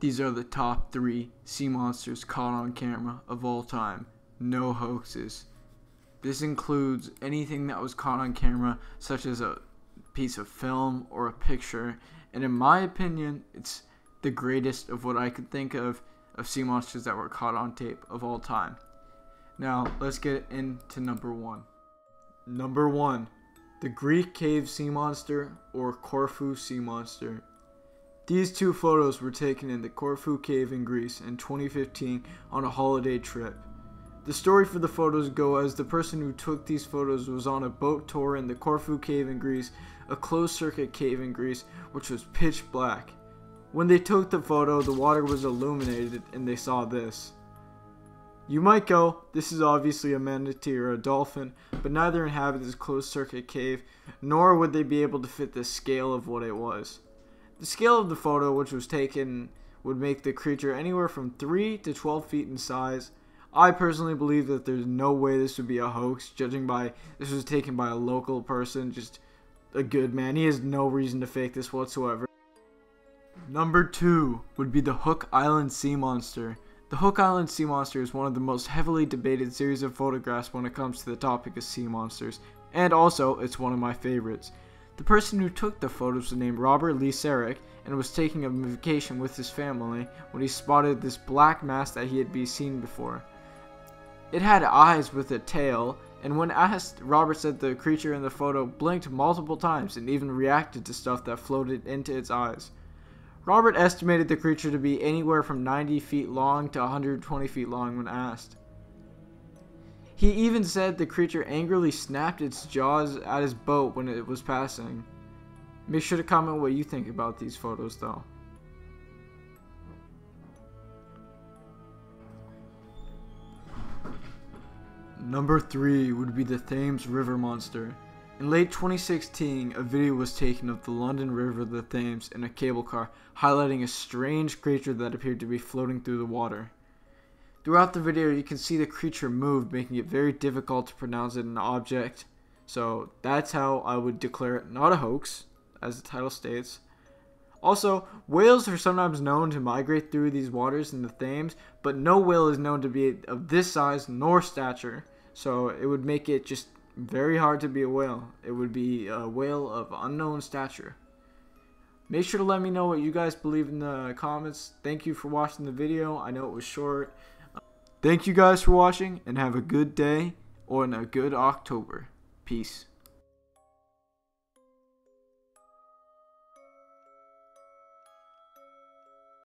These are the top 3 sea monsters caught on camera of all time. No hoaxes. This includes anything that was caught on camera, such as a piece of film or a picture, and in my opinion, it's the greatest of what I could think of sea monsters that were caught on tape of all time. Now, let's get into number 1. Number 1, the Greek Cave Sea Monster, or Corfu Sea Monster. These 2 photos were taken in the Corfu Cave in Greece in 2015 on a holiday trip. The story for the photos go as the person who took these photos was on a boat tour in the Corfu Cave in Greece, a closed circuit cave in Greece, which was pitch black. When they took the photo, the water was illuminated and they saw this. You might go, this is obviously a manatee or a dolphin, but neither inhabit this closed circuit cave, nor would they be able to fit the scale of what it was. The scale of the photo, which was taken, would make the creature anywhere from 3 to 12 feet in size. I personally believe that there's no way this would be a hoax, judging by this was taken by a local person, just a good man. He has no reason to fake this whatsoever. Number 2 would be the Hook Island Sea Monster. The Hook Island Sea Monster is one of the most heavily debated series of photographs when it comes to the topic of sea monsters, and also it's one of my favorites. The person who took the photos was named Robert Lee Sarek and was taking a vacation with his family when he spotted this black mass that he had been seen before. It had eyes with a tail, and when asked, Robert said the creature in the photo blinked multiple times and even reacted to stuff that floated into its eyes. Robert estimated the creature to be anywhere from 90 feet long to 120 feet long when asked. He even said the creature angrily snapped its jaws at his boat when it was passing. Make sure to comment what you think about these photos though. Number 3 would be the Thames River Monster. In late 2016, a video was taken of the London River, the Thames, in a cable car, highlighting a strange creature that appeared to be floating through the water. Throughout the video, you can see the creature move, making it very difficult to pronounce it an object. So that's how I would declare it not a hoax, as the title states. Also, whales are sometimes known to migrate through these waters in the Thames, but no whale is known to be of this size nor stature. So it would make it just very hard to be a whale. It would be a whale of unknown stature. Make sure to let me know what you guys believe in the comments. Thank you for watching the video. I know it was short. Thank you guys for watching, and have a good day or a good October. Peace.